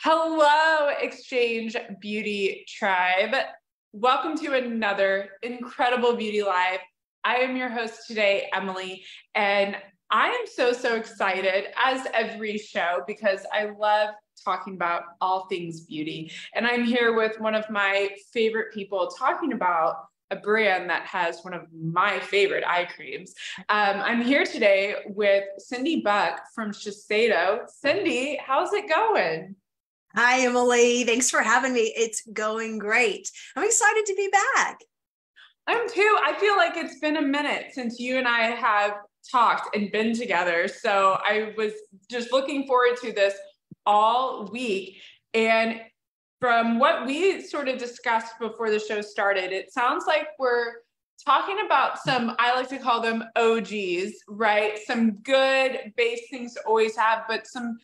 Hello, Exchange Beauty Tribe. Welcome to another incredible Beauty Live. I am your host today, Emily, and I am so excited, as every show, because I love talking about all things beauty. And I'm here with one of my favorite people talking about a brand that has one of my favorite eye creams. I'm here today with Cyndi Buck from Shiseido. Cyndi, how's it going? Hi, Emily. Thanks for having me. It's going great. I'm excited to be back. I'm too. I feel like it's been a minute since you and I have talked and been together. So I was just looking forward to this all week. And from what we sort of discussed before the show started, it sounds like we're talking about some, I like to call them OGs, right? Some good base things to always have, but some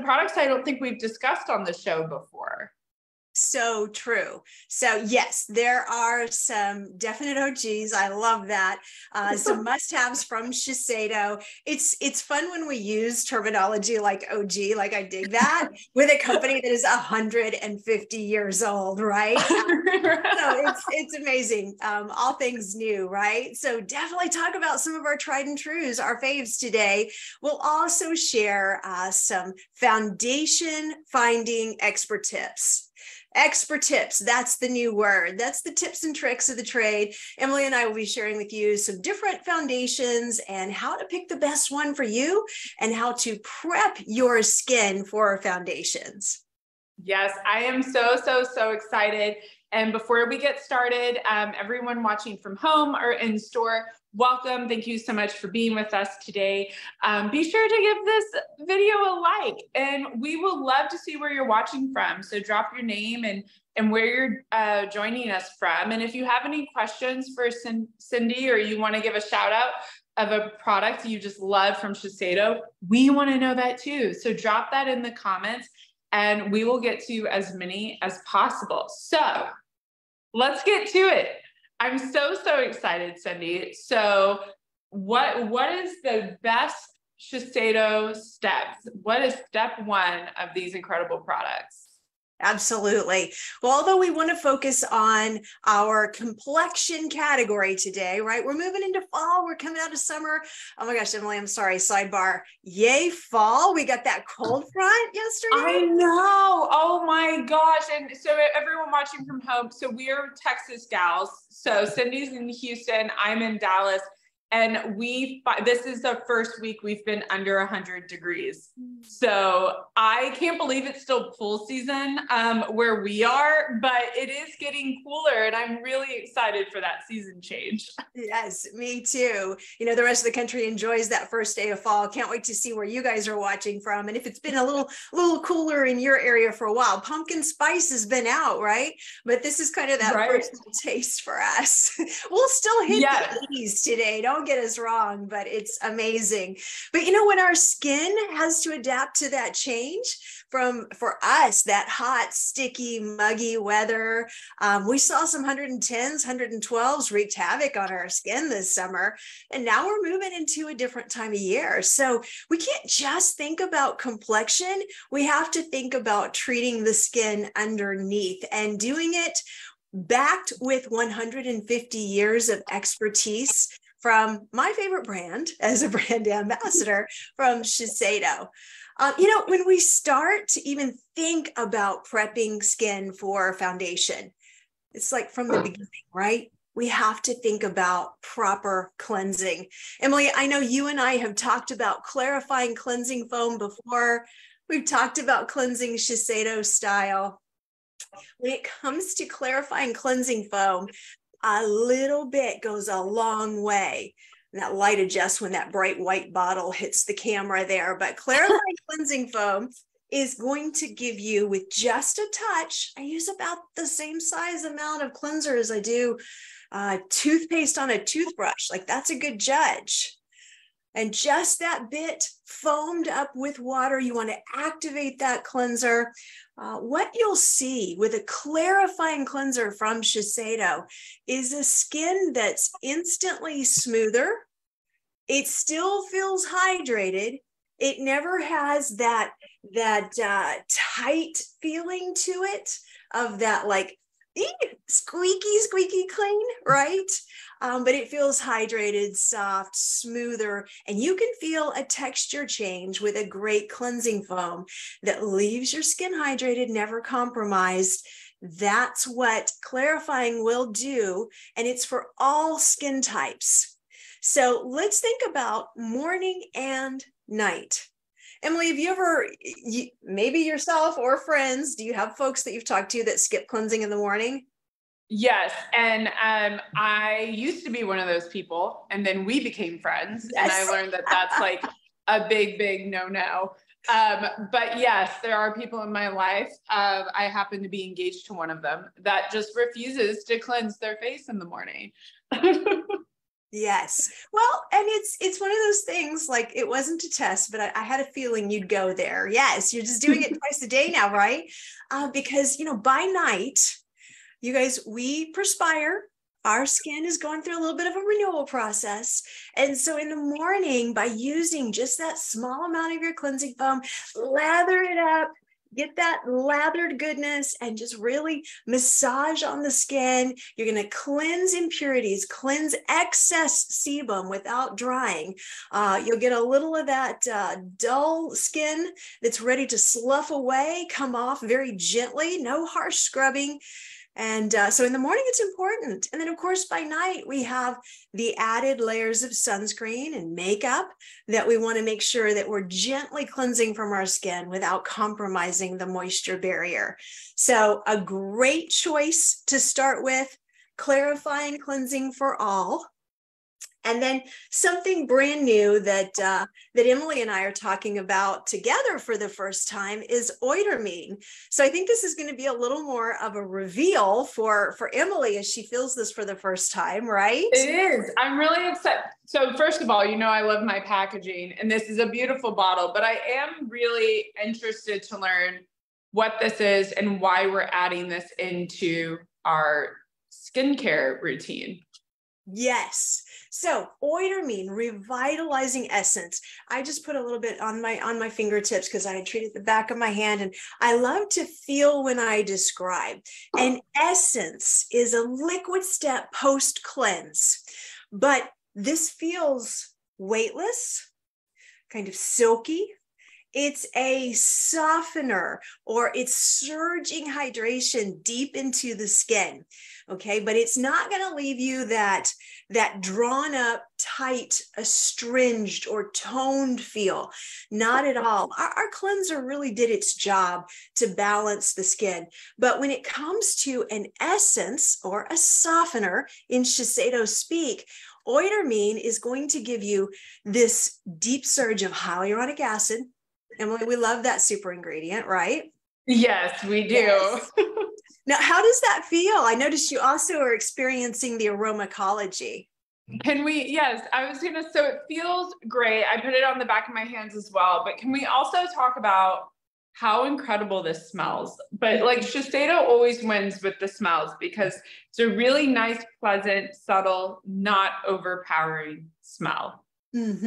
products I don't think we've discussed on the show before. So true. So yes, there are some definite OGs. I love that. Some must-haves from Shiseido. It's fun when we use terminology like OG, like I dig that, with a company that is 150 years old, right? So it's amazing. All things new, right? So definitely talk about some of our tried and trues, our faves today. We'll also share some foundation finding expert tips. Expert tips, that's the new word. That's the tips and tricks of the trade. Emily and I will be sharing with you some different foundations and how to pick the best one for you and how to prep your skin for foundations. Yes, I am so excited. And before we get started, everyone watching from home or in store, welcome. Thank you so much for being with us today. Be sure to give this video a like, and we will love to see where you're watching from. So drop your name and where you're joining us from. And if you have any questions for Cyndi, or you want to give a shout out of a product you just love from Shiseido, we want to know that too. So drop that in the comments, and we will get to as many as possible. So let's get to it. I'm so excited, Cyndi. So what is the best Shiseido steps? What is step one of these incredible products? Absolutely. Well, although we want to focus on our complexion category today, right? We're moving into fall. We're coming out of summer. Oh my gosh, Emily, I'm sorry. Sidebar. Yay, fall. We got that cold front yesterday. I know. Oh my gosh. And so everyone watching from home. So we are Texas gals. So Cyndi's in Houston. I'm in Dallas. And this is the first week we've been under 100 degrees. So I can't believe it's still pool season where we are, but it is getting cooler, and I'm really excited for that season change. Yes, me too. You know, the rest of the country enjoys that first day of fall. Can't wait to see where you guys are watching from. And if it's been a little cooler in your area for a while, pumpkin spice has been out, right? But this is kind of that first taste for us. We'll still hit the 80s today. Don't get us wrong, but it's amazing. But you know, when our skin has to adapt to that change, for us, that hot, sticky, muggy weather, we saw some 110s, 112s wreaked havoc on our skin this summer, and now we're moving into a different time of year. So we can't just think about complexion. We have to think about treating the skin underneath and doing it backed with 150 years of expertise from my favorite brand as a brand ambassador, from Shiseido. You know, when we start to even think about prepping skin for foundation, it's like from the beginning, right? We have to think about proper cleansing. Emily, I know you and I have talked about clarifying cleansing foam before. We've talked about cleansing Shiseido style. When it comes to clarifying cleansing foam, a little bit goes a long way. And that light adjusts when that bright white bottle hits the camera there. But clarifying cleansing foam is going to give you, with just a touch, I use about the same size amount of cleanser as I do toothpaste on a toothbrush. Like, that's a good judge. And just that bit foamed up with water, you want to activate that cleanser. What you'll see with a clarifying cleanser from Shiseido is a skin that's instantly smoother. It still feels hydrated, It never has that tight feeling to it of that like squeaky clean, right? But it feels hydrated, soft, smoother, and you can feel a texture change with a great cleansing foam that leaves your skin hydrated, never compromised. That's what clarifying will do, and it's for all skin types. So let's think about morning and night. Emily, have you ever, maybe yourself or friends, do you have folks that you've talked to that skip cleansing in the morning? Yes. And I used to be one of those people, and then we became friends. Yes. And I learned that that's like a big no-no. But yes, there are people in my life. I happen to be engaged to one of them that just refuses to cleanse their face in the morning. Yes. Well, and it's one of those things, like it wasn't a test, but I had a feeling you'd go there. Yes. You're just doing it twice a day now, right? Because, by night, you guys, we perspire. Our skin is going through a little bit of a renewal process. And so in the morning, by using just that small amount of your cleansing foam, lather it up, get that lathered goodness, and just really massage on the skin. You're going to cleanse impurities, cleanse excess sebum without drying. You'll get a little of that dull skin that's ready to slough away, come off very gently, no harsh scrubbing. And so in the morning, it's important. And then, of course, by night, we have the added layers of sunscreen and makeup that we want to make sure that we're gently cleansing from our skin without compromising the moisture barrier. So a great choice to start with, clarifying cleansing for all. And then something brand new that Emily and I are talking about together for the first time is Eudermine. So I think this is going to be a little more of a reveal for Emily as she feels this for the first time, right? It is. I'm really excited. So first of all, I love my packaging, and this is a beautiful bottle, but I am really interested to learn what this is and why we're adding this into our skincare routine. Yes. So Eudermine, revitalizing essence. I just put a little bit on my fingertips because I had treated the back of my hand, and I love to feel when I describe. And essence is a liquid step post cleanse, but this feels weightless, kind of silky. It's a softener, or it's surging hydration deep into the skin. Okay, but it's not going to leave you that drawn up, tight, astringed, or toned feel. Not at all. Our cleanser really did its job to balance the skin. But when it comes to an essence or a softener, in Shiseido speak, Eudermine is going to give you this deep surge of hyaluronic acid. Emily, we love that super ingredient, right? Yes, we do. Yes. Now, how does that feel? I noticed you also are experiencing the aromacology. Can we? Yes, I was going to. So it feels great. I put it on the back of my hands as well. But can we also talk about how incredible this smells? But like Shiseido always wins with the smells, because it's a really nice, pleasant, subtle, not overpowering smell. Mm-hmm.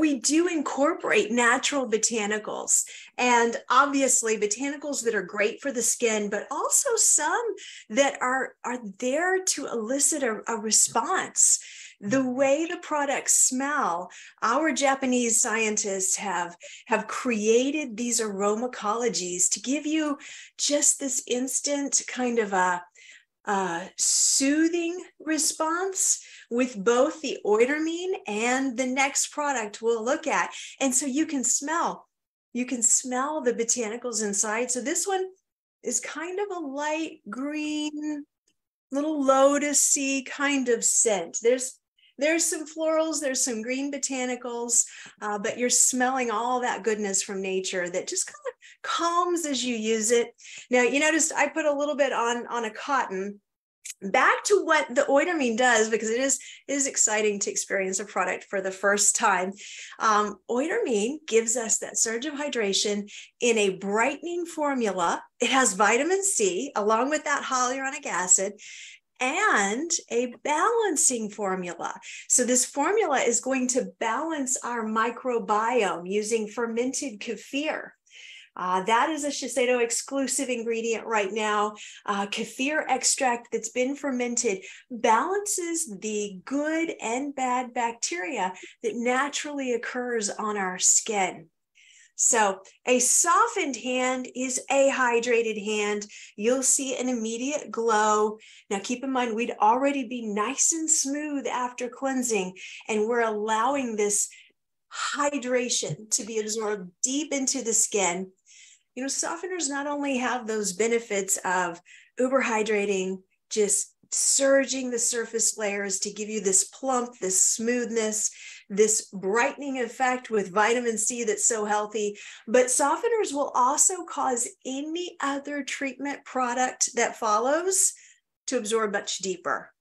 We do incorporate natural botanicals, and obviously botanicals that are great for the skin, but also some that are there to elicit a response. The way the products smell, our Japanese scientists have created these aromacologys to give you just this instant kind of a soothing response with both the Eudermine and the next product we'll look at. And so you can smell the botanicals inside. So this one is kind of a light green, little lotus-y kind of scent. There's some florals, there's some green botanicals, but you're smelling all that goodness from nature that just kind of calms as you use it. Now, you noticed I put a little bit on a cotton. Back to what the Eudermine does, because it is exciting to experience a product for the first time. Eudermine gives us that surge of hydration in a brightening formula. It has vitamin C along with that hyaluronic acid, and a balancing formula. So this formula is going to balance our microbiome using fermented kefir. That is a Shiseido exclusive ingredient right now. Kefir extract that's been fermented balances the good and bad bacteria that naturally occurs on our skin. So a softened hand is a hydrated hand. You'll see an immediate glow. Now keep in mind, we'd already be nice and smooth after cleansing, and we're allowing this hydration to be absorbed deep into the skin. You know, softeners not only have those benefits of uber hydrating, just surging the surface layers to give you this plump, this smoothness, this brightening effect with vitamin C that's so healthy, but softeners will also cause any other treatment product that follows to absorb much deeper.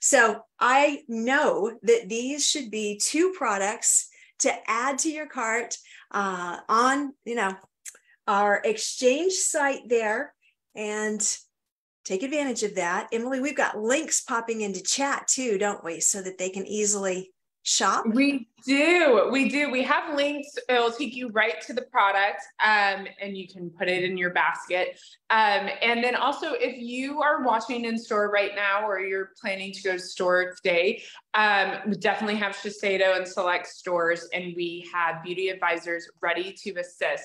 So I know that these should be two products to add to your cart on, you know, our Exchange site there, and take advantage of that. Emily, we've got links popping into chat too, don't we? So that they can easily shop. We do. We do. We have links. It'll take you right to the product, and you can put it in your basket. And then also, if you are watching in store right now, or you're planning to go to store today, we definitely have Shiseido in select stores, and we have beauty advisors ready to assist.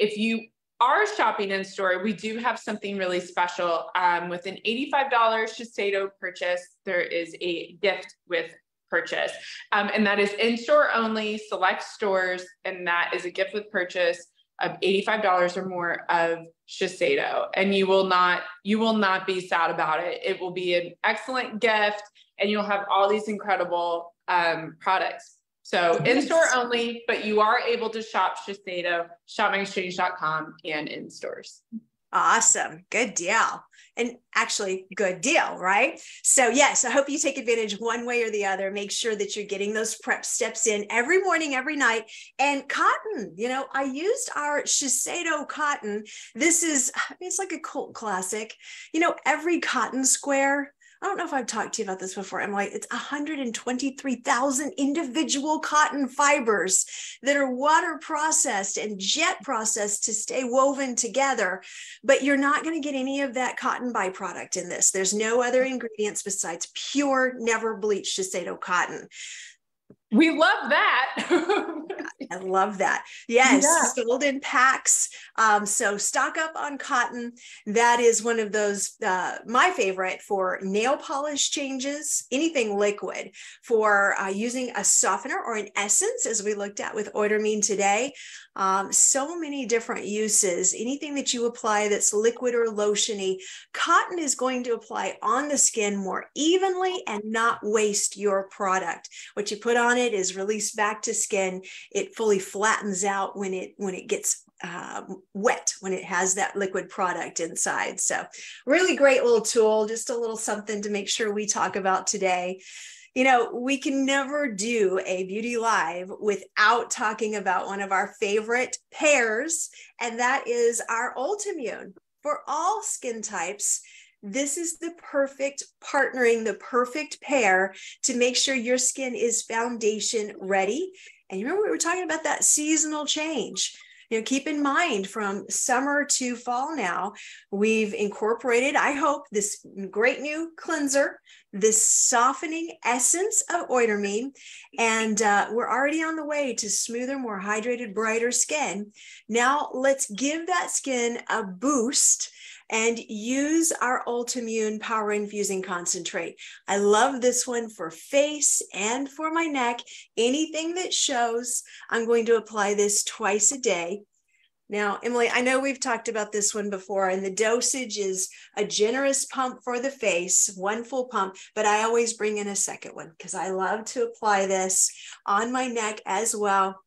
If you are shopping in store, we do have something really special. With an $85 Shiseido purchase, there is a gift with purchase. And that is in-store only, select stores, and that is a gift with purchase of $85 or more of Shiseido. And you will not be sad about it. It will be an excellent gift, and you'll have all these incredible products. So in-store only, but you are able to shop Shiseido, shopmyexchange.com, and in stores. Awesome. Good deal. And actually good deal, right? So yes, I hope you take advantage one way or the other. Make sure that you're getting those prep steps in every morning, every night. And cotton, you know, I used our Shiseido cotton. This is, I mean, it's like a cult classic. You know, every cotton square, I don't know if I've talked to you about this before, Emily, it's 123,000 individual cotton fibers that are water processed and jet processed to stay woven together. But you're not going to get any of that cotton byproduct in this. There's no other ingredients besides pure, never bleached Shiseido cotton. We love that. I love that. Yes, yeah. Sold in packs. So stock up on cotton. That is one of those, my favorite for nail polish changes, anything liquid, for using a softener or an essence, as we looked at with Eudermine today. So many different uses, anything that you apply that's liquid or lotiony, cotton is going to apply on the skin more evenly and not waste your product. What you put on it is released back to skin. It fully flattens out when it gets wet, when it has that liquid product inside. So really great little tool, just a little something to make sure we talk about today. You know, we can never do a beauty live without talking about one of our favorite pairs, and that is our Ultimune. For all skin types, this is the perfect partnering, the perfect pair to make sure your skin is foundation ready. And you remember we were talking about that seasonal change. You know, keep in mind, from summer to fall now, we've incorporated, I hope, this great new cleanser, this softening essence of Eudermine, and we're already on the way to smoother, more hydrated, brighter skin. Now let's give that skin a boost and use our Ultimune Power Infusing Concentrate. I love this one for face and for my neck. Anything that shows, I'm going to apply this twice a day. Now, Emily, I know we've talked about this one before, and the dosage is a generous pump for the face, one full pump, but I always bring in a second one because I love to apply this on my neck as well.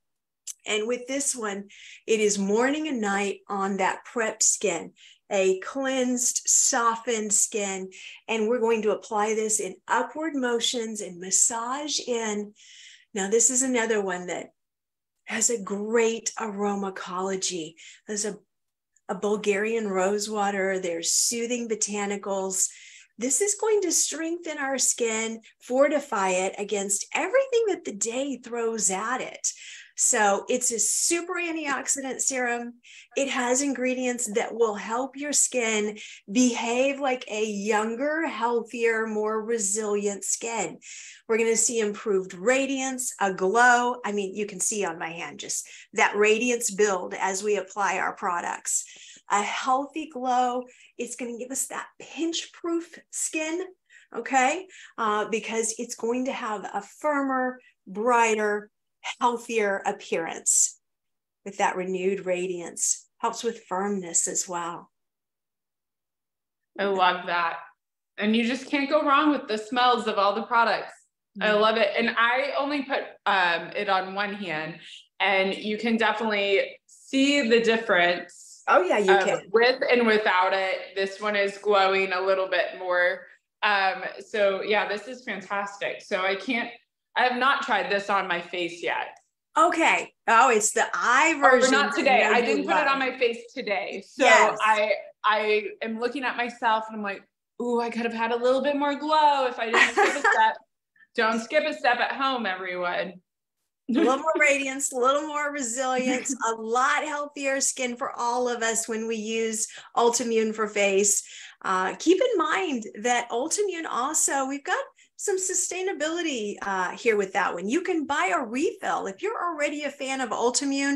And with this one, it is morning and night on that prepped skin, a cleansed, softened skin. And we're going to apply this in upward motions and massage in. Now, this is another one that has a great aromacology. There's a Bulgarian rose water. There's soothing botanicals. This is going to strengthen our skin, fortify it against everything that the day throws at it. So it's a super antioxidant serum. It has ingredients that will help your skin behave like a younger, healthier, more resilient skin. We're going to see improved radiance, a glow. I mean, you can see on my hand just that radiance build as we apply our products. A healthy glow. It's going to give us that pinch-proof skin, okay? Because it's going to have a firmer, brighter, healthier appearance with that renewed radiance. Helps with firmness as well. I love that. And you just can't go wrong with the smells of all the products. Mm-hmm. I love it. And I only put it on one hand, and you can definitely see the difference. Oh yeah, you can. With and without it. This one is glowing a little bit more. So yeah, this is fantastic. So I have not tried this on my face yet. Okay. Oh, it's the eye version. Or not today. I didn't put it on my face today. So yes. I am looking at myself and I'm like, ooh, I could have had a little bit more glow if I didn't skip a step. Don't skip a step at home, everyone. A little more radiance, a little more resilience, a lot healthier skin for all of us when we use Ultimune for face. Keep in mind that Ultimune also, we've got some sustainability here with that one. You can buy a refill. If you're already a fan of Ultimune,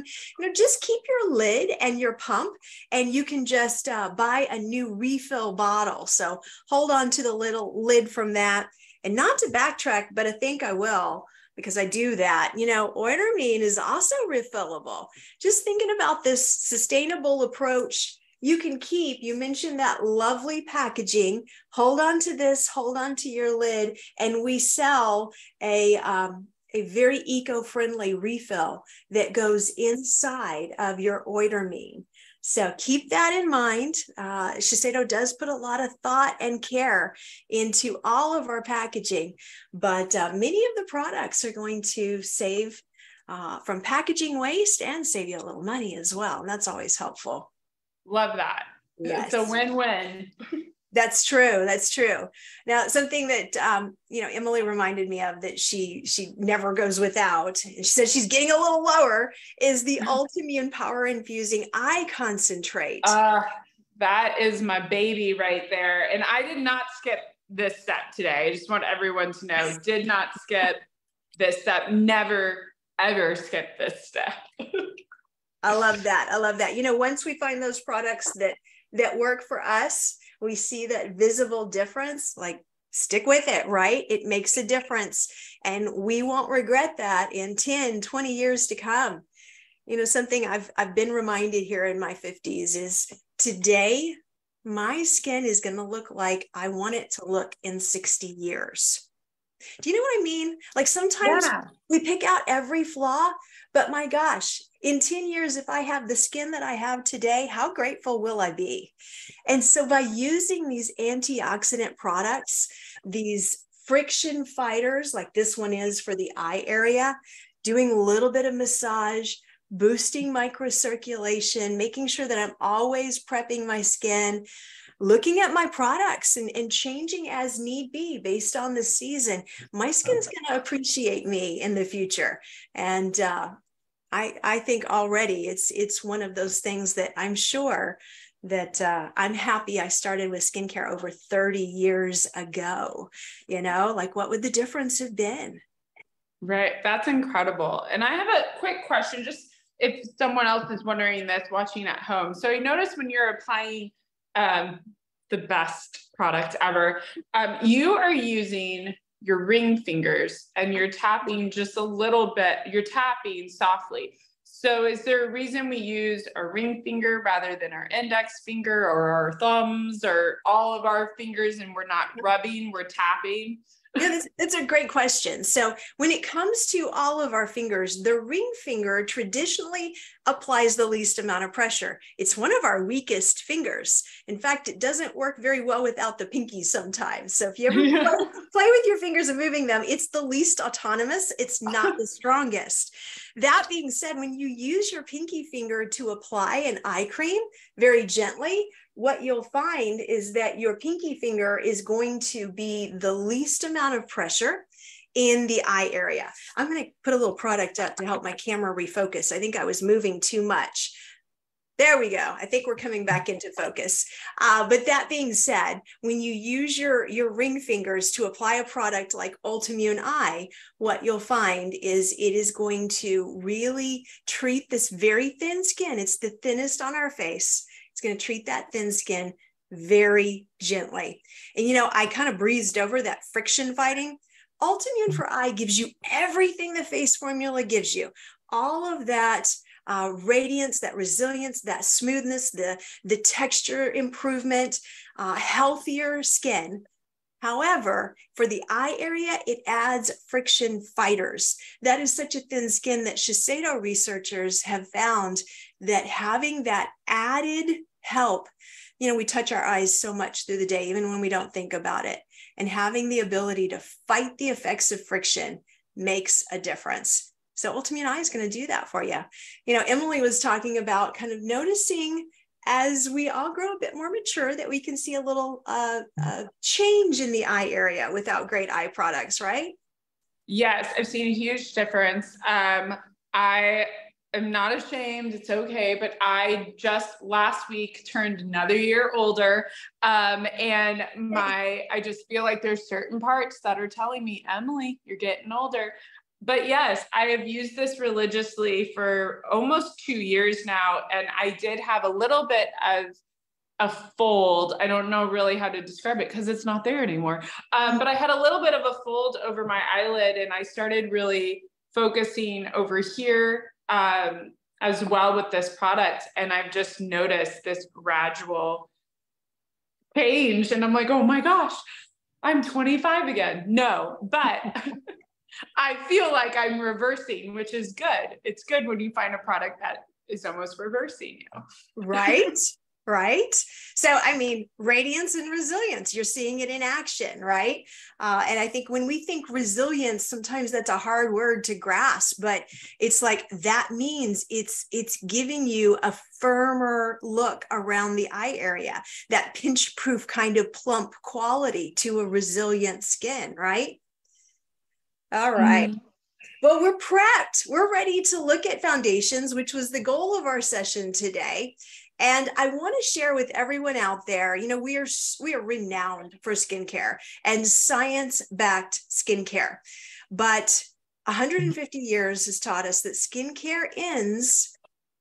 just keep your lid and your pump, and you can just buy a new refill bottle. So hold on to the little lid from that. And not to backtrack, but I think I will, because I do that. Eudermine is also refillable. Just thinking about this sustainable approach. You can keep, you mentioned that lovely packaging, hold on to this, hold on to your lid, and we sell a very eco-friendly refill that goes inside of your Eudermine. So keep that in mind. Shiseido does put a lot of thought and care into all of our packaging, but many of the products are going to save from packaging waste and save you a little money as well. And that's always helpful. Love that. Yes. It's a win-win. That's true. That's true. Now, something that, Emily reminded me of that she never goes without, she says she's getting a little lower, is the Ultimune Power Infusing Eye Concentrate. That is my baby right there. And I did not skip this step today. I just want everyone to know, did not skip this step. Never, ever skip this step. I love that. I love that. Once we find those products that work for us, we see that visible difference, like stick with it, right? It makes a difference. And we won't regret that in 10, 20 years to come. Something I've been reminded here in my 50s is today, my skin is going to look like I want it to look in 60 years. Do you know what I mean? Like sometimes we pick out every flaw, but my gosh, in 10 years, if I have the skin that I have today, how grateful will I be? And so by using these antioxidant products, these friction fighters, like this one is for the eye area, doing a little bit of massage, boosting microcirculation, making sure that I'm always prepping my skin, looking at my products and changing as need be based on the season, my skin's going to appreciate me in the future. And I think already it's one of those things that I'm sure that I'm happy I started with skincare over 30 years ago. Like what would the difference have been? Right. That's incredible. And I have a quick question, just if someone else is wondering this watching at home. So I noticed when you're applying the best product ever, you are using your ring fingers and you're tapping just a little bit, you're tapping softly. So is there a reason we use our ring finger rather than our index finger or our thumbs or all of our fingers, and we're not rubbing, we're tapping? Yeah, that's a great question. So when it comes to all of our fingers, the ring finger traditionally applies the least amount of pressure. It's one of our weakest fingers. In fact, it doesn't work very well without the pinky sometimes. So if you ever play with your fingers and moving them, it's the least autonomous. It's not the strongest. That being said, when you use your pinky finger to apply an eye cream very gently, what you'll find is that your pinky finger is going to be the least amount of pressure in the eye area. I'm going to put a little product up to help my camera refocus. I think I was moving too much. There we go. I think we're coming back into focus. But that being said, when you use your ring fingers to apply a product like Ultimune Eye, what you'll find is it is going to really treat this very thin skin. It's the thinnest on our face. It's going to treat that thin skin very gently. And, you know, I kind of breezed over that friction fighting. Ultimune for Eye gives you everything the face formula gives you. All of that radiance, that resilience, that smoothness, the texture improvement, healthier skin. However, for the eye area, it adds friction fighters. That is such a thin skin that Shiseido researchers have found that having that added help, you know, we touch our eyes so much through the day, even when we don't think about it. And having the ability to fight the effects of friction makes a difference. So Ultimune Eye is going to do that for you. You know, Emily was talking about kind of noticing as we all grow a bit more mature that we can see a little change in the eye area without great eye products, right? Yes, I've seen a huge difference. I am not ashamed. It's okay. But I just last week turned another year older. And I just feel like there's certain parts that are telling me, Emily, you're getting older. But yes, I have used this religiously for almost 2 years now. And I did have a little bit of a fold. I don't know really how to describe it because it's not there anymore. But I had a little bit of a fold over my eyelid and I started really focusing over here as well with this product. And I've just noticed this gradual change. And I'm like, oh my gosh, I'm 25 again. No, but I feel like I'm reversing, which is good. It's good when you find a product that is almost reversing you. Right, right. So, I mean, radiance and resilience, you're seeing it in action, right? And I think when we think resilience, sometimes that's a hard word to grasp, but it's like, that means it's giving you a firmer look around the eye area, that pinch-proof kind of plump quality to a resilient skin, right? All right. Well, we're prepped. We're ready to look at foundations, which was the goal of our session today. And I want to share with everyone out there, you know, we are renowned for skincare and science-backed skincare. But 150 years has taught us that skincare ends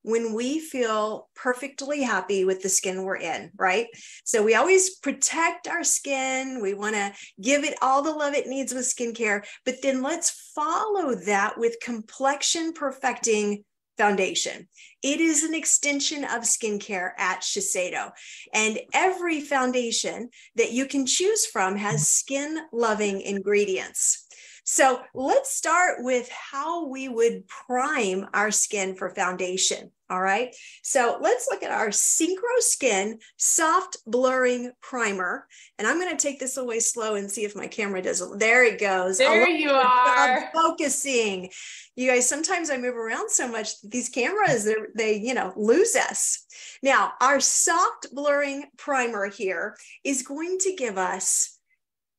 when we feel perfectly happy with the skin we're in, right? So we always protect our skin. We want to give it all the love it needs with skincare, but then let's follow that with complexion perfecting foundation. It is an extension of skincare at Shiseido. And every foundation that you can choose from has skin-loving ingredients. So let's start with how we would prime our skin for foundation. All right. So let's look at our Synchro Skin Soft Blurring Primer. And I'm going to take this away slow and see if my camera doesn't. There it goes. There you are. Focusing. You guys, sometimes I move around so much that these cameras, they, you know, lose us. Now, our soft blurring primer here is going to give us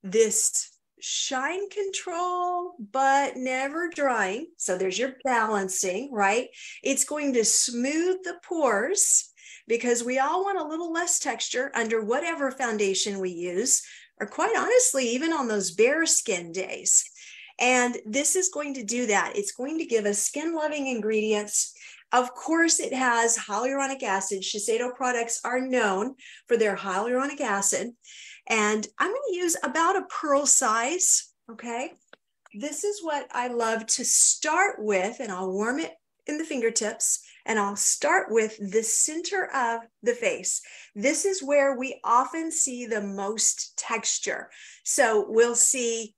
this shine control, but never drying. So there's your balancing, right? It's going to smooth the pores because we all want a little less texture under whatever foundation we use, or quite honestly, even on those bare skin days. And this is going to do that. It's going to give us skin-loving ingredients. Of course, it has hyaluronic acid. Shiseido products are known for their hyaluronic acid. And I'm going to use about a pearl size, okay? This is what I love to start with, and I'll warm it in the fingertips, and I'll start with the center of the face. This is where we often see the most texture. So we'll see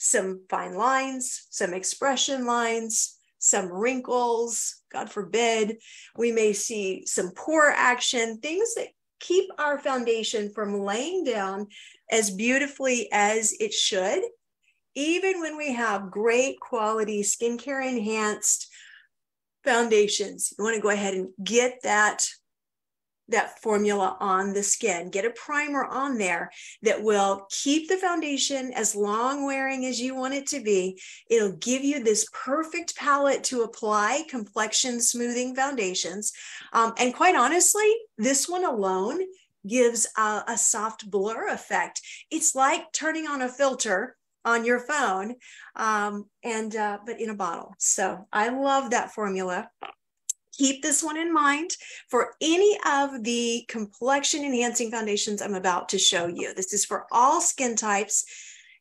some fine lines, some expression lines, some wrinkles, God forbid. We may see some pore action, things that keep our foundation from laying down as beautifully as it should, even when we have great quality skincare enhanced foundations. You want to go ahead and get that formula on the skin. Get a primer on there that will keep the foundation as long wearing as you want it to be. It'll give you this perfect palette to apply complexion smoothing foundations. And quite honestly, this one alone gives a soft blur effect. It's like turning on a filter on your phone, but in a bottle. So I love that formula. Keep this one in mind for any of the complexion enhancing foundations I'm about to show you. This is for all skin types,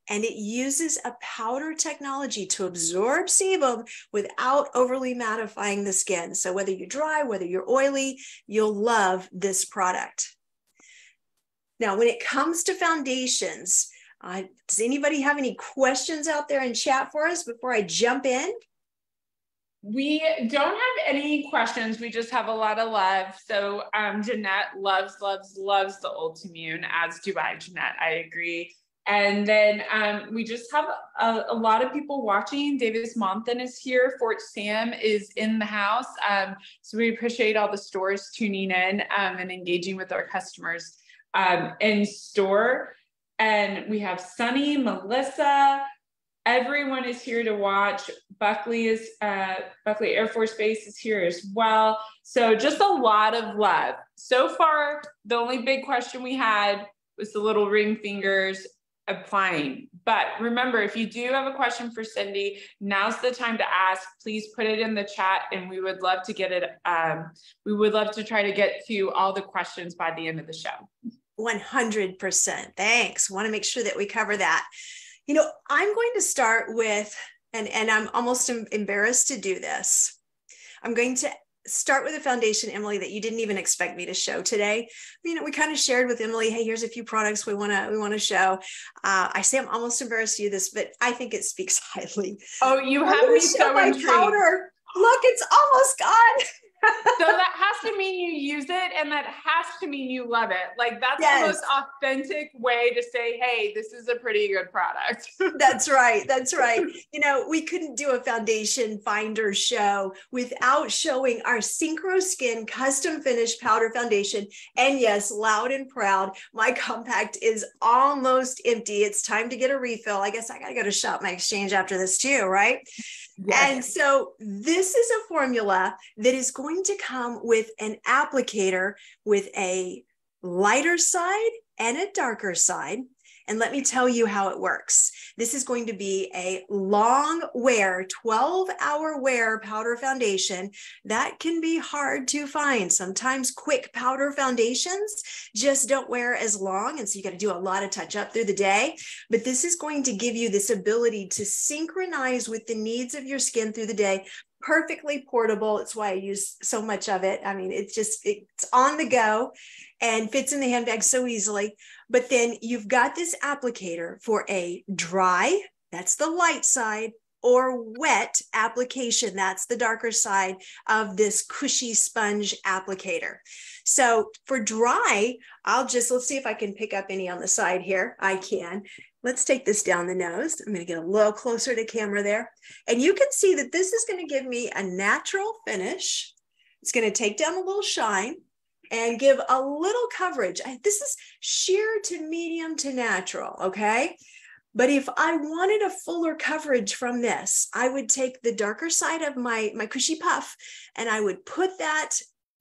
and it uses a powder technology to absorb sebum without overly mattifying the skin. So whether you're dry, whether you're oily, you'll love this product. Now, when it comes to foundations, does anybody have any questions out there in chat for us before I jump in? We don't have any questions. We just have a lot of love. So Jeanette loves the Ultimune, as do I, Jeanette. I agree. And then we just have a lot of people watching. Davis Monthan is here. Fort Sam is in the house. So we appreciate all the stores tuning in and engaging with our customers in store. And we have Sunny, Melissa. Everyone is here to watch. Buckley Air Force Base is here as well. So just a lot of love. So far, the only big question we had was the little ring fingers applying. But remember, if you do have a question for Cyndi, now's the time to ask. Please put it in the chat, and we would love to get it. We would love to try to get to all the questions by the end of the show. 100%. Thanks. Want to make sure that we cover that. You know, I'm going to start with, and I'm almost embarrassed to do this. I'm going to start with a foundation, Emily, that you didn't even expect me to show today. You know, we kind of shared with Emily, hey, here's a few products we want to show. I say I'm almost embarrassed to do this, but I think it speaks highly. Oh, you have me so intrigued. Powder. Look, it's almost gone. So that has to mean you use it, and that has to mean you love it. Like, that's the most authentic way to say, hey, this is a pretty good product. That's right. That's right. You know, we couldn't do a foundation finder show without showing our Synchro Skin custom finished powder foundation. And yes, loud and proud, my compact is almost empty. It's time to get a refill. I guess I got to go to shop my Exchange after this too, right? Yes. And so this is a formula that is going to come with an applicator with a lighter side and a darker side. And let me tell you how it works. This is going to be a long wear, 12-hour wear powder foundation that can be hard to find. Sometimes quick powder foundations just don't wear as long. And so you got to do a lot of touch up through the day. But this is going to give you this ability to synchronize with the needs of your skin through the day. Perfectly portable. It's why I use so much of it. I mean, it's just, it's on the go and fits in the handbag so easily. But then you've got this applicator for a dry, that's the light side, or wet application, that's the darker side of this cushy sponge applicator. So for dry, let's see if I can pick up any on the side here. I can. Let's take this down the nose. I'm going to get a little closer to camera there. And you can see that this is going to give me a natural finish. It's going to take down a little shine and give a little coverage. This is sheer to medium to natural, okay? But if I wanted a fuller coverage from this, I would take the darker side of my cushy puff, and I would put that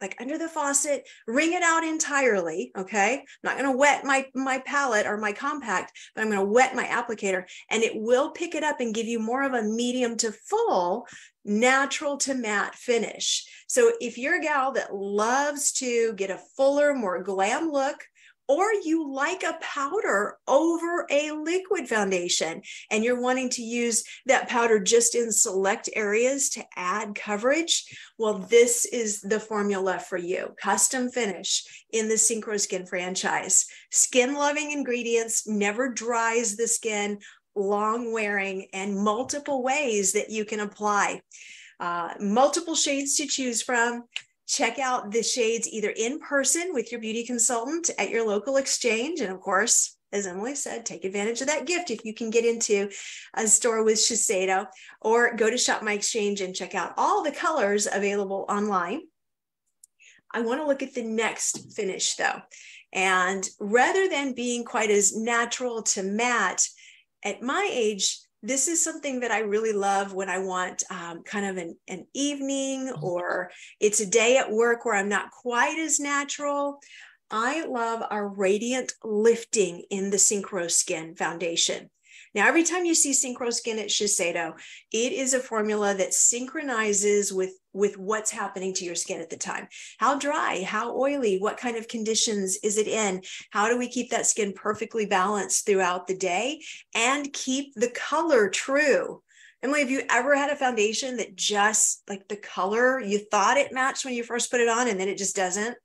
like under the faucet, wring it out entirely, okay? I'm not gonna wet my palette or my compact, but I'm gonna wet my applicator, and it will pick it up and give you more of a medium to full, natural to matte finish. So if you're a gal that loves to get a fuller, more glam look, or you like a powder over a liquid foundation and you're wanting to use that powder just in select areas to add coverage, well, this is the formula for you. Custom finish in the Synchro Skin franchise. Skin-loving ingredients, never dries the skin, long-wearing, and multiple ways that you can apply. Multiple shades to choose from. Check out the shades either in person with your beauty consultant at your local exchange. And of course, as Emily said, take advantage of that gift if you can get into a store with Shiseido, or go to Shop My Exchange and check out all the colors available online. I want to look at the next finish though. And rather than being quite as natural to matte, at my age, this is something that I really love when I want kind of an evening, or it's a day at work where I'm not quite as natural. I love our Radiant Lifting in the Synchro Skin Foundation. Now, every time you see Synchro Skin at Shiseido, it is a formula that synchronizes with what's happening to your skin at the time. How dry, how oily, what kind of conditions is it in? How do we keep that skin perfectly balanced throughout the day and keep the color true? Emily, have you ever had a foundation that just like the color you thought it matched when you first put it on and then it just doesn't?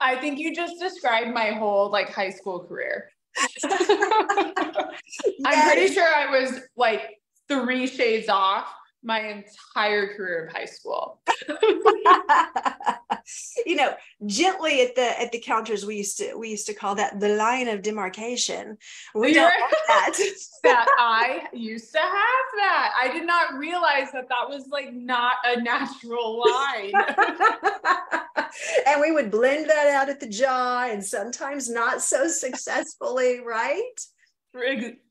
I think you just described my whole like high school career. I'm pretty sure I was like 3 shades off my entire career of high school. You know, gently at the counters, we used to call that the line of demarcation. We don't have that. That I used to have that. I did not realize that was like not a natural line. And we would blend that out at the jaw, and sometimes not so successfully, right?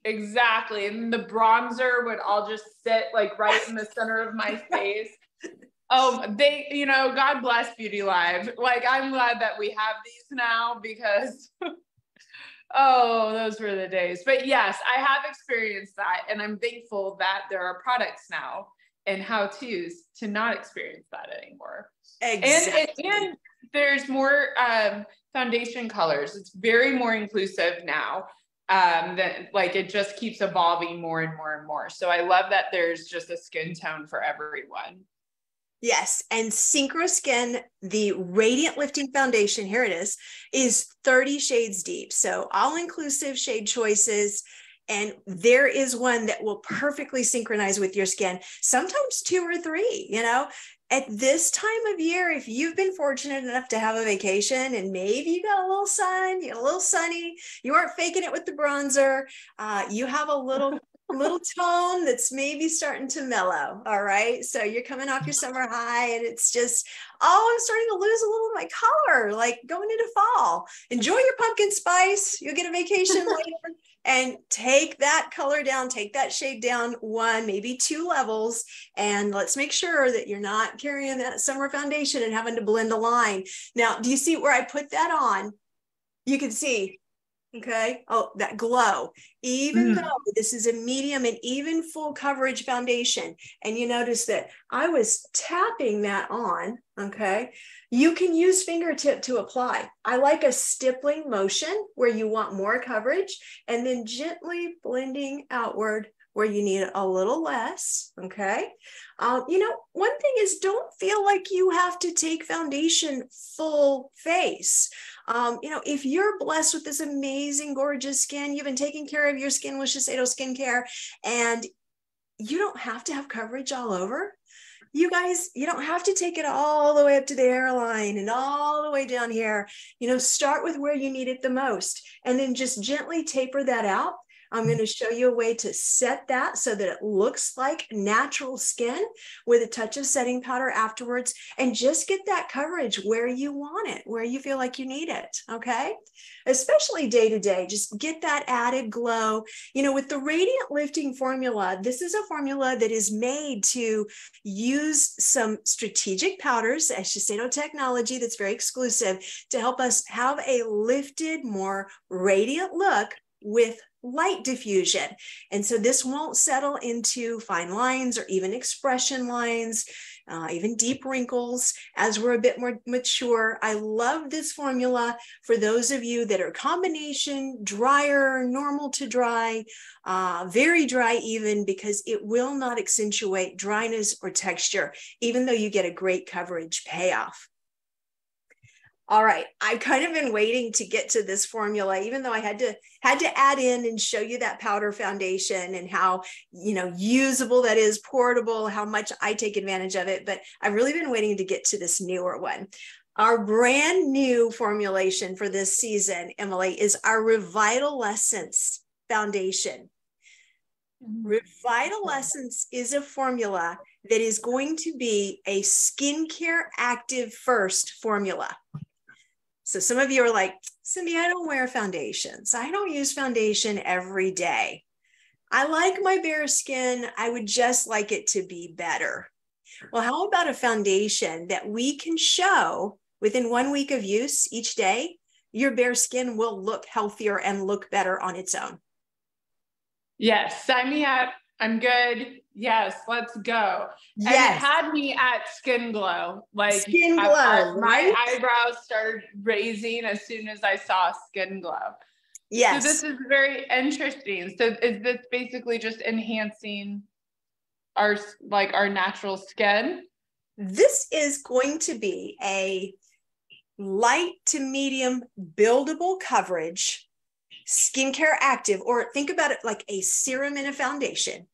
Exactly. And the bronzer would all just sit like right in the center of my face. They, you know, God bless Beauty Live. Like, I'm glad that we have these now because, oh, those were the days. But yes, I have experienced that. And I'm thankful that there are products now and how-tos to not experience that anymore. Exactly. And there's more foundation colors. It's very more inclusive now. That like it just keeps evolving more and more and more. So I love that there's just a skin tone for everyone. Yes, and Synchro Skin, the Radiant Lifting Foundation, here it is 30 shades deep. So all-inclusive shade choices, and there is one that will perfectly synchronize with your skin, sometimes 2 or 3, you know. At this time of year, if you've been fortunate enough to have a vacation and maybe you got a little sun, you're a little sunny, you aren't faking it with the bronzer, you have a little tone that's maybe starting to mellow, all right? So you're coming off your summer high and it's just, oh, I'm starting to lose a little of my color, like going into fall. Enjoy your pumpkin spice. You'll get a vacation later. And take that color down, take that shade down 1, maybe 2 levels. And let's make sure that you're not carrying that summer foundation and having to blend a line. Now, do you see where I put that on? You can see, okay, oh, that glow. Even though this is a medium and even full coverage foundation, and you notice that I was tapping that on, okay, you can use fingertip to apply. I like a stippling motion where you want more coverage, and then gently blending outward where you need a little less, okay? You know, one thing is, don't feel like you have to take foundation full face. You know, if you're blessed with this amazing, gorgeous skin, you've been taking care of your skin with Shiseido Skincare, and you don't have to have coverage all over. You guys, you don't have to take it all the way up to the hairline and all the way down here. You know, start with where you need it the most, and then just gently taper that out. I'm going to show you a way to set that so that it looks like natural skin with a touch of setting powder afterwards, and just get that coverage where you want it, where you feel like you need it. Okay. Especially day to day, just get that added glow. You know, with the Radiant Lifting formula, this is a formula that is made to use some strategic powders as Shiseido technology that's very exclusive to help us have a lifted, more radiant look with light diffusion. And so this won't settle into fine lines or even expression lines, even deep wrinkles as we're a bit more mature. I love this formula for those of you that are combination, drier, normal to dry, very dry even, because it will not accentuate dryness or texture, even though you get a great coverage payoff. All right, I've kind of been waiting to get to this formula, even though I had to add in and show you that powder foundation and how, you know, usable that is, portable, how much I take advantage of it. But I've really been waiting to get to this newer one. Our brand new formulation for this season, Emily, is our Revital Essence foundation. Revital Essence is a formula that is going to be a skincare active first formula. So some of you are like, Cyndi, I don't wear foundations. I don't use foundation every day. I like my bare skin. I would just like it to be better. Well, how about a foundation that we can show within 1 week of use each day, your bare skin will look healthier and look better on its own. Yes, sign me up. I'm good. Yes, let's go. Yes. And it had me at skin glow. Like skin glow, my eyebrows started raising as soon as I saw skin glow. Yes. So this is very interesting. So is this basically just enhancing our, like, our natural skin? This is going to be a light to medium buildable coverage skincare active, or think about it like a serum and a foundation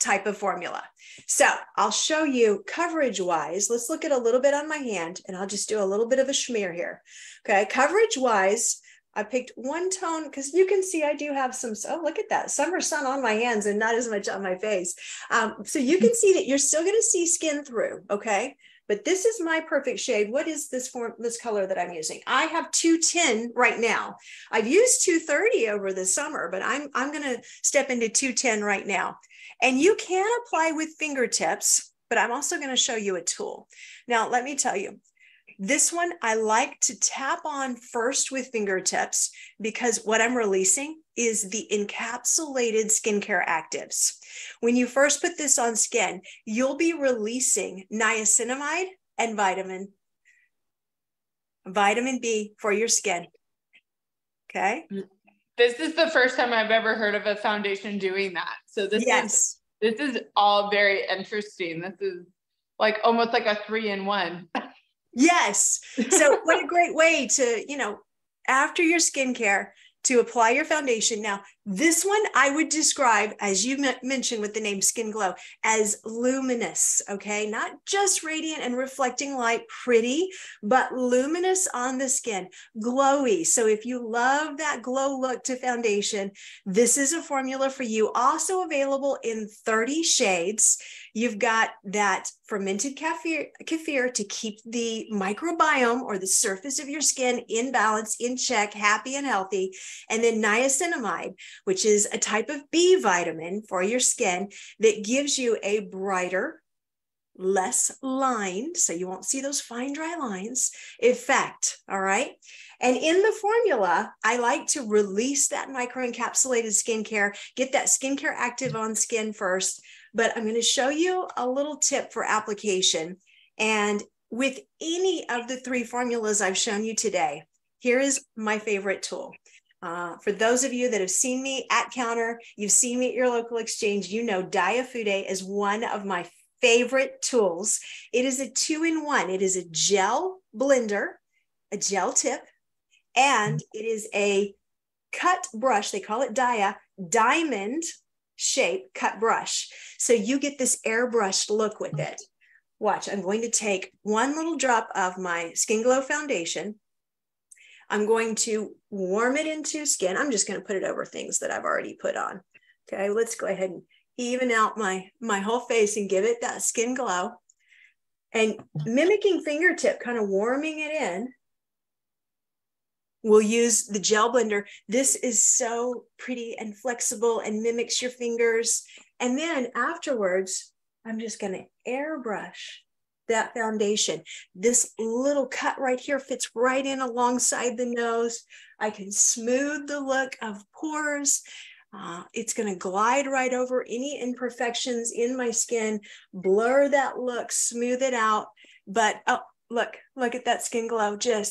type of formula. So I'll show you coverage wise. Let's look at a little bit on my hand, and I'll just do a little bit of a smear here. Okay. Coverage wise, I picked one tone because you can see I do have some, oh, look at that, summer sun on my hands and not as much on my face. So you can see that you're still going to see skin through. Okay. But this is my perfect shade. What is this form, this color that I'm using? I have 210 right now. I've used 230 over the summer, but I'm going to step into 210 right now. And you can apply with fingertips, but I'm also going to show you a tool. Now, let me tell you, this one I like to tap on first with fingertips because what I'm releasing is the encapsulated skincare actives. When you first put this on skin, you'll be releasing niacinamide and vitamin B for your skin. Okay. This is the first time I've ever heard of a foundation doing that. So this, yes, is, this is all very interesting. This is like almost like a 3-in-1. Yes. So what a great way to, you know, after your skincare, to apply your foundation. Now, this one I would describe, as you mentioned with the name Skin Glow, as luminous, okay? Not just radiant and reflecting light, pretty, but luminous on the skin, glowy. So if you love that glow look to foundation, this is a formula for you. Also available in 30 shades. You've got that fermented kefir to keep the microbiome or the surface of your skin in balance, in check, happy and healthy. And then niacinamide, which is a type of B vitamin for your skin that gives you a brighter, less lined, so you won't see those fine, dry lines, effect, all right? And in the formula, I like to release that microencapsulated skincare, get that skincare active on skin first, but I'm going to show you a little tip for application. And with any of the three formulas I've shown you today, here is my favorite tool. For those of you that have seen me at counter, you've seen me at your local exchange, you know Dia Fude is one of my favorite tools. It is a 2-in-1. It is a gel blender, a gel tip, and it is a cut brush. They call it Dia, diamond shape cut brush. So you get this airbrushed look with it. Watch, I'm going to take one little drop of my Skin Glow foundation. I'm going to warm it into skin. I'm just going to put it over things that I've already put on. Okay, let's go ahead and even out my whole face and give it that skin glow. And mimicking fingertip, kind of warming it in. We'll use the gel blender. This is so pretty and flexible and mimics your fingers. And then afterwards, I'm just going to airbrush that foundation. This little cut right here fits right in alongside the nose. I can smooth the look of pores. It's going to glide right over any imperfections in my skin, blur that look, smooth it out. But oh, look at that skin glow just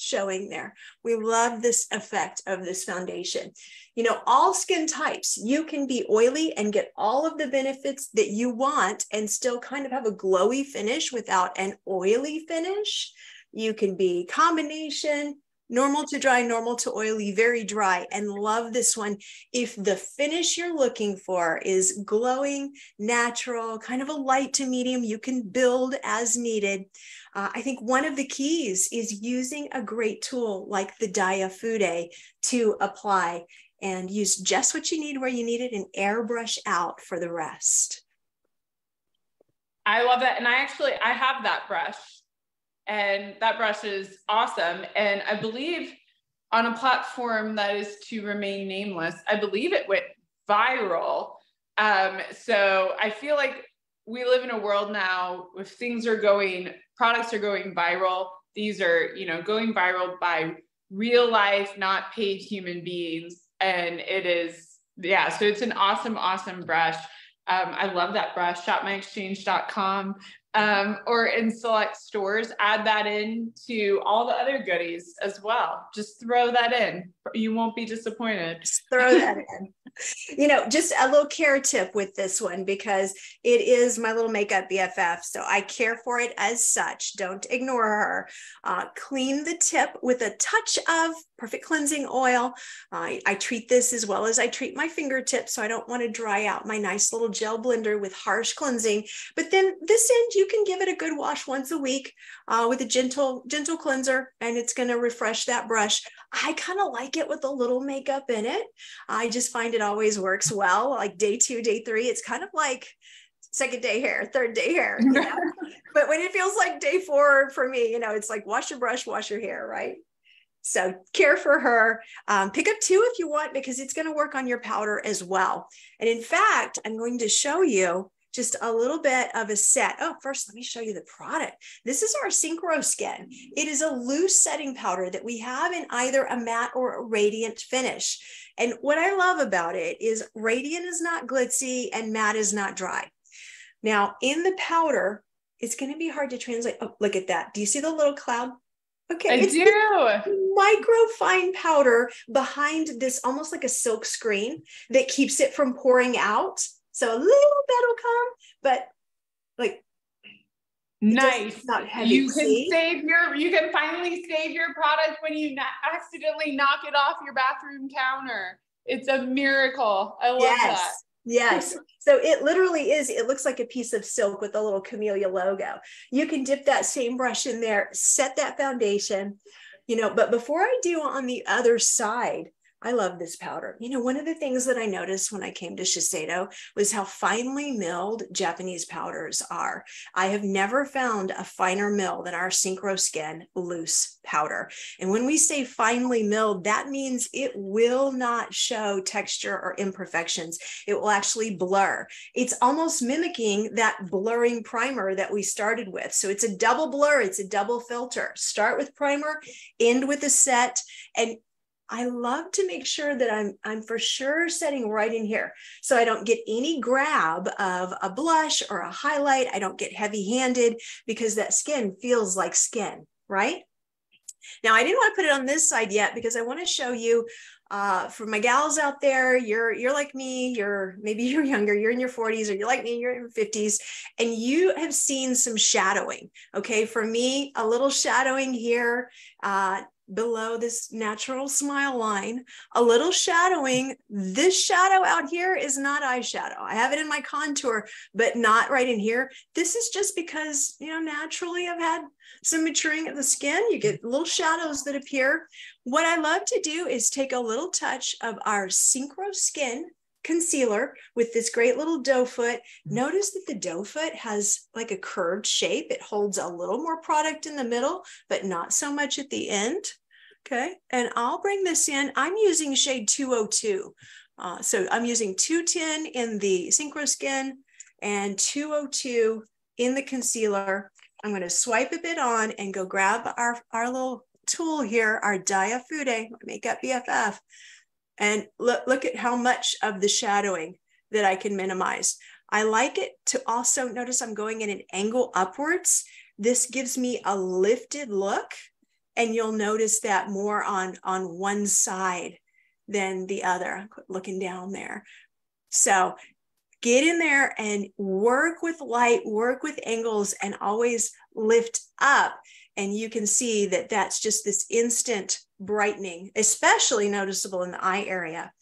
showing there. We love this effect of this foundation. You know, all skin types, you can be oily and get all of the benefits that you want and still kind of have a glowy finish without an oily finish. You can be combination, normal to dry, normal to oily, very dry, and love this one. If the finish you're looking for is glowing, natural, kind of a light to medium, you can build as needed. I think one of the keys is using a great tool like the Dia Fude to apply and use just what you need where you need it and airbrush out for the rest. I love that. And I have that brush. And that brush is awesome. And I believe on a platform that is to remain nameless, I believe it went viral. So I feel like we live in a world now if things are going, products are going viral. These are, you know, going viral by real life, not paid human beings. And it is, yeah, so it's an awesome, awesome brush. I love that brush, shopmyexchange.com. Or in select stores, add that in to all the other goodies as well. Just throw that in. You won't be disappointed. Just throw that in. You know, just a little care tip with this one, because it is my little makeup BFF. So I care for it as such. Don't ignore her. Clean the tip with a touch of perfect cleansing oil. I treat this as well as I treat my fingertips. So I don't want to dry out my nice little gel blender with harsh cleansing. But then this end, you can give it a good wash once a week with a gentle cleanser, and it's going to refresh that brush. I kind of like it with a little makeup in it. I just find it always works well, like day two, day three. It's kind of like second day hair, third day hair, you know? But when it feels like day four for me, you know, it's like wash your brush, wash your hair, right? So care for her. Pick up two if you want, because it's going to work on your powder as well. And in fact, I'm going to show you just a little bit of a set. Oh, first, let me show you the product. This is our Synchro Skin. It is a loose setting powder that we have in either a matte or a radiant finish. And what I love about it is radiant is not glitzy and matte is not dry. Now, in the powder, it's going to be hard to translate. Oh, look at that. Do you see the little cloud? Okay, it's micro fine powder behind this, almost like a silk screen that keeps it from pouring out. So a little bit will come, but like nice, not heavy. You can save your, you can finally save your product when you accidentally knock it off your bathroom counter. It's a miracle. I love that. Yes. So it literally is, it looks like a piece of silk with a little camellia logo. You can dip that same brush in there, set that foundation, you know, but before I do on the other side, I love this powder. You know, one of the things that I noticed when I came to Shiseido was how finely milled Japanese powders are. I have never found a finer mill than our Synchro Skin loose powder. And when we say finely milled, that means it will not show texture or imperfections. It will actually blur. It's almost mimicking that blurring primer that we started with. So it's a double blur. It's a double filter. Start with primer, end with a set, and I love to make sure that I'm for sure setting right in here so I don't get any grab of a blush or a highlight. I don't get heavy-handed because that skin feels like skin, right? Now, I didn't want to put it on this side yet because I want to show you for my gals out there, you're like me, maybe you're younger, you're in your 40s, or you're like me, you're in your 50s, and you have seen some shadowing, okay? For me, a little shadowing here, below this natural smile line, a little shadowing. This shadow out here is not eyeshadow. I have it in my contour, but not right in here. This is just because, you know, naturally I've had some maturing of the skin. You get little shadows that appear. What I love to do is take a little touch of our Synchro Skin concealer with this great little doe foot. Notice that the doe foot has like a curved shape. It holds a little more product in the middle, but not so much at the end. Okay, and I'll bring this in. I'm using shade 202. So I'm using 210 in the Synchro Skin and 202 in the concealer. I'm going to swipe a bit on and go grab our little tool here, our Dia Fude, my makeup BFF. And look at how much of the shadowing that I can minimize. I like it to also notice I'm going in an angle upwards. This gives me a lifted look. And you'll notice that more on one side than the other. Quit looking down there. So get in there and work with light, work with angles, and always lift up. And you can see that that's just this instant brightening, especially noticeable in the eye area.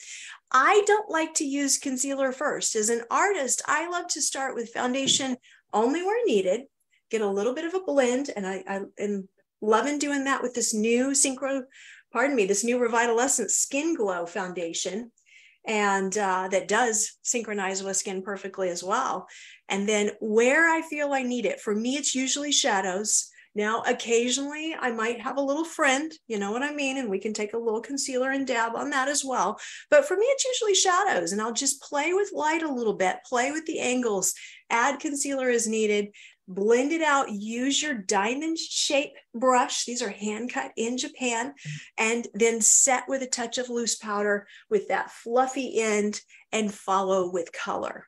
I don't like to use concealer first. As an artist, I love to start with foundation only where needed, get a little bit of a blend. And I am loving doing that with this new this new Revital Essence Skin Glow foundation. And that does synchronize with skin perfectly as well. And then where I feel I need it, for me, it's usually shadows. Now, occasionally I might have a little friend, you know what I mean? And we can take a little concealer and dab on that as well. But for me, it's usually shadows, and I'll just play with light a little bit, play with the angles, add concealer as needed, blend it out, use your diamond shape brush. These are hand cut in Japan, and then set with a touch of loose powder with that fluffy end and follow with color.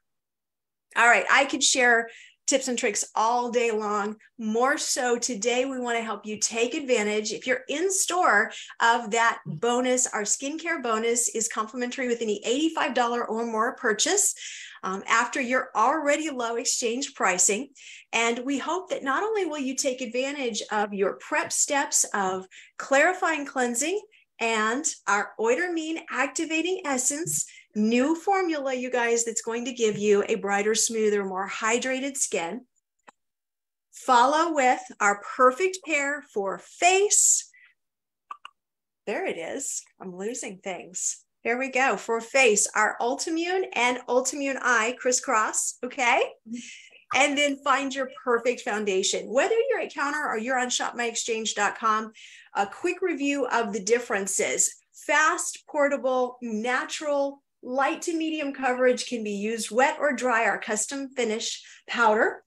All right, I could share tips and tricks all day long. More so today, we want to help you take advantage, if you're in store, of that bonus. Our skincare bonus is complimentary with any $85 or more purchase after your already low exchange pricing. And we hope that not only will you take advantage of your prep steps of clarifying cleansing and our Eudermine activating essence, new formula, you guys, that's going to give you a brighter, smoother, more hydrated skin. Follow with our perfect pair for face. There it is. I'm losing things. Here we go. For face, our Ultimune and Ultimune Eye crisscross, okay? And then find your perfect foundation. Whether you're at counter or you're on shopmyexchange.com, a quick review of the differences. Fast, portable, natural, light to medium coverage, can be used wet or dry, our custom finish powder.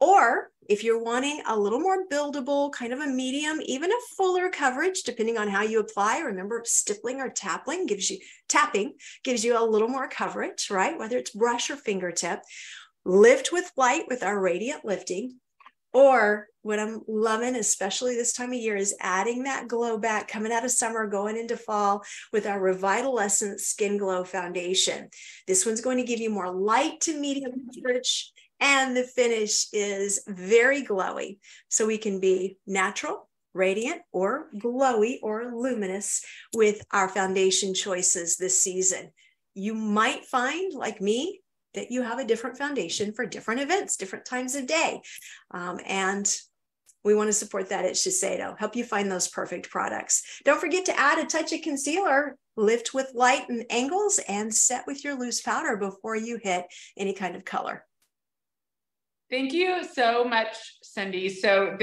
Or if you're wanting a little more buildable, kind of a medium, even a fuller coverage, depending on how you apply. Remember, stippling or tapping gives you a little more coverage, right? Whether it's brush or fingertip. Lift with light with our radiant lifting. Or what I'm loving, especially this time of year, is adding that glow back, coming out of summer, going into fall, with our Revital Essence Skin Glow Foundation. This one's going to give you more light to medium coverage, and the finish is very glowy. So we can be natural, radiant, or glowy, or luminous with our foundation choices this season. You might find, like me, that you have a different foundation for different events, different times of day. And we want to support that at Shiseido, help you find those perfect products. Don't forget to add a touch of concealer, lift with light and angles, and set with your loose powder before you hit any kind of color. Thank you so much, Cyndi. So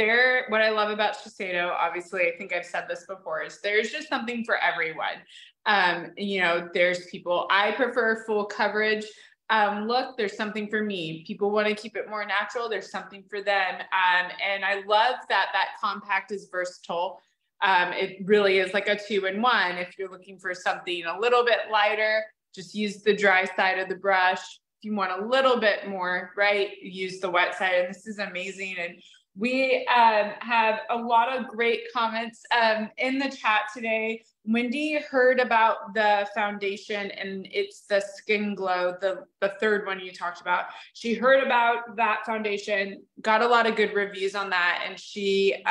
what I love about Shiseido, obviously, I think I've said this before, is there's just something for everyone. You know, there's people, I prefer full coverage. Look, there's something for me. People want to keep it more natural. There's something for them. And I love that that compact is versatile. It really is like a 2-in-1. If you're looking for something a little bit lighter, just use the dry side of the brush. If you want a little bit more, right, use the wet side. And this is amazing. And we have a lot of great comments in the chat today. Wendy heard about the foundation, and it's the Skin Glow, the third one you talked about. She heard about that foundation, got a lot of good reviews on that, and she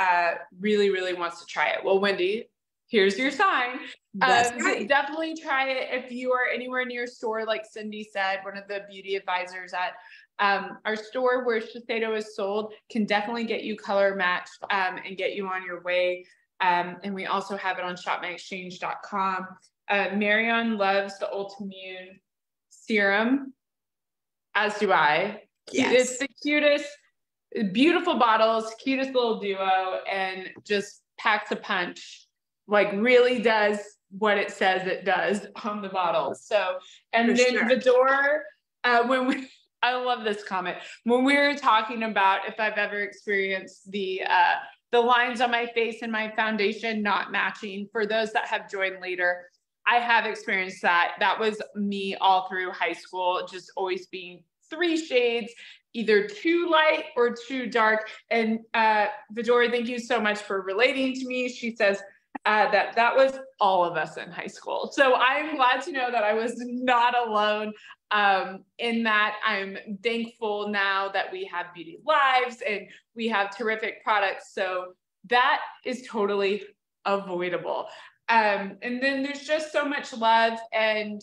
really, really wants to try it. Well, Wendy, here's your sign. Right. Definitely try it if you are anywhere near a store, like Cyndi said, one of the beauty advisors at our store where Shiseido is sold can definitely get you color matched and get you on your way. And we also have it on shopmyexchange.com. Marion loves the Ultimune serum, as do I. Yes. It's the cutest, beautiful bottles, cutest little duo, and just packs a punch. Like, really does what it says it does on the bottle. So, and then Vidor, I love this comment. When we were talking about if I've ever experienced the lines on my face and my foundation not matching, for those that have joined later, I have experienced that. That was me all through high school, just always being 3 shades, either too light or too dark. And Vidor, thank you so much for relating to me. She says that was all of us in high school. So I'm glad to know that I was not alone in that. I'm thankful now that we have Beauty Lives and we have terrific products. So that is totally avoidable. And then there's just so much love and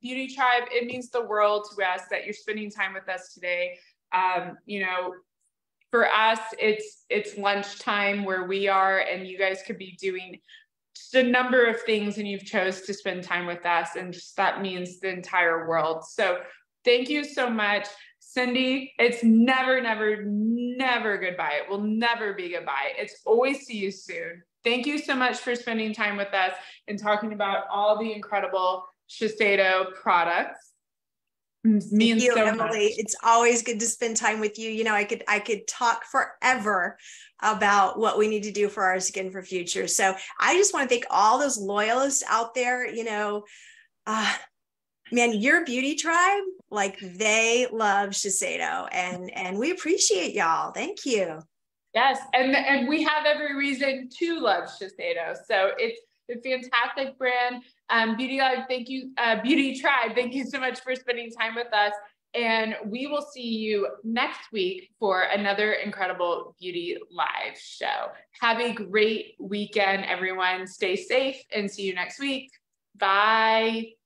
Beauty Tribe. It means the world to us that you're spending time with us today. You know, for us, it's lunchtime where we are, and you guys could be doing just a number of things, and you've chose to spend time with us, and just that means the entire world. So thank you so much, Cyndi. It's never, never, never goodbye. It will never be goodbye. It's always see you soon. Thank you so much for spending time with us and talking about all the incredible Shiseido products. Thank you, Emily. It's always good to spend time with you. You know, I could talk forever about what we need to do for our skin for future. So I just want to thank all those loyalists out there. You know, man, your Beauty Tribe, like, they love Shiseido, and we appreciate y'all. Thank you. Yes, and we have every reason to love Shiseido. So it's a fantastic brand. Beauty Live, thank you. Beauty Tribe, thank you so much for spending time with us. And we will see you next week for another incredible Beauty Live show. Have a great weekend, everyone. Stay safe and see you next week. Bye.